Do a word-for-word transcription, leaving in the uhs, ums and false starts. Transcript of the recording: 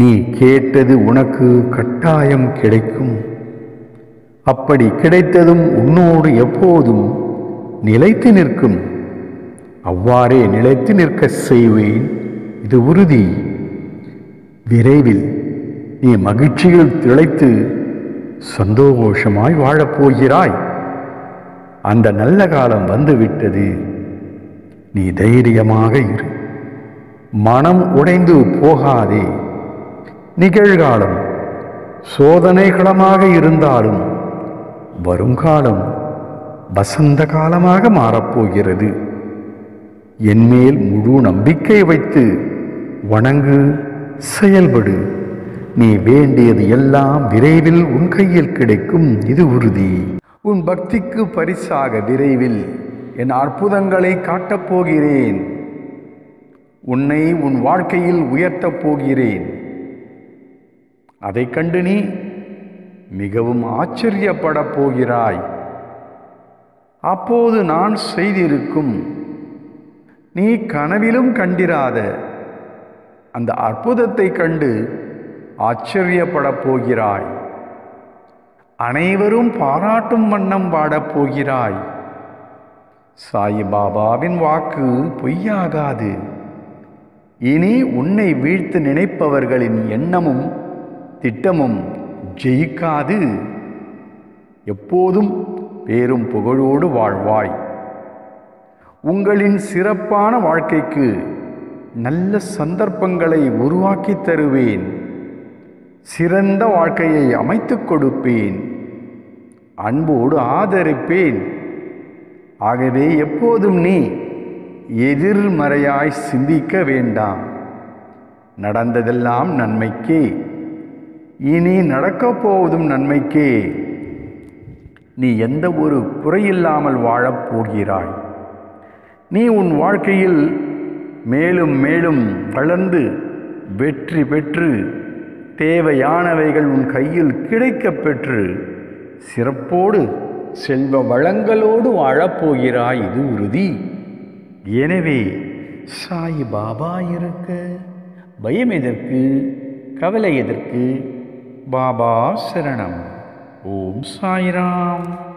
நீ கேட்டது உனக்கு கட்டாயம் கிடைக்கும். அப்படி கிடைத்ததும் உன்னோடு எப்போதும் நிலைத்து நிற்கும். அவ்வாறே நிலைத்து நிற்க செய்வேன், இது உறுதி. விரைவில் நீ மகிழ்ச்சியில் திளைத்து சந்தோஷமாய் வாழப்போகிறாய். அந்த நல்ல காலம் வந்துவிட்டது. நீ தைரியமாக இரு, மனம் உடைந்து போகாதே. நிகழ்காலம் சோதனை காலமாக இருந்தாலும் வருங்காலம் வசந்த காலமாக மாறப்போகிறது. என்மேல் முழு நம்பிக்கை வைத்து வணங்கு, செயல்படு. நீ வேண்டியது எல்லாம் விரைவில் உன் கையில் கிடைக்கும், இது உறுதி. உன் பக்திக்கு பரிசாக விரைவில் என் அற்புதங்களை காட்டப் போகிறேன். உன்னை உன் வாழ்க்கையில் உயர்த்தப் போகிறேன். அதை கண்டு நீ மிகவும் ஆச்சரியப்படப் போகிறாய். அப்போது நான் செய்திருக்கும் நீ கனவிலும் கண்டிராத அந்த அற்புதத்தை கண்டு ஆச்சரியப்படப் போகிறாய். அனைவரும் பாராட்டும் வண்ணம் பாடப் போகிறாய். சாய் பாபாவின் வாக்கு பொய்யாகாது. இனி உன்னை வீழ்த்து நினைப்பவர்களின் எண்ணமும் திட்டமும் ஜெயிக்காது. எப்போதும் பேரும் புகழோடு வாழ்வாய். உங்களின் சிறப்பான வாழ்க்கைக்கு நல்ல சந்தர்ப்பங்களை உருவாக்கி தருவேன். சிறந்த வாழ்க்கையை அமைத்து கொடுப்பேன். அன்போடு ஆதரிப்பேன். ஆகவே எப்போதும் நீ எதிர்மறையாய் சிந்திக்க வேண்டாம். நடந்ததெல்லாம் நன்மைக்கே, இனி நடக்கப் போவதும் நன்மைக்கே. நீ எந்த ஒரு குறையில்லாமல் வாழப் போகிறாய். நீ உன் வாழ்க்கையில் மேலும் மேலும் வளர்ந்து வெற்றி பெற்று தேவையானவைகள் உன் கையில் கிடைக்கப் பெற்று சிறப்போடு செல்வ வளங்களோடு வாழப்போகிறாய், இது உறுதி. எனவே சாய் பாபா இருக்க பயம் எதற்கு, கவலை எதற்கு? பாபா சரணம். ஓம் சாய்ராம்.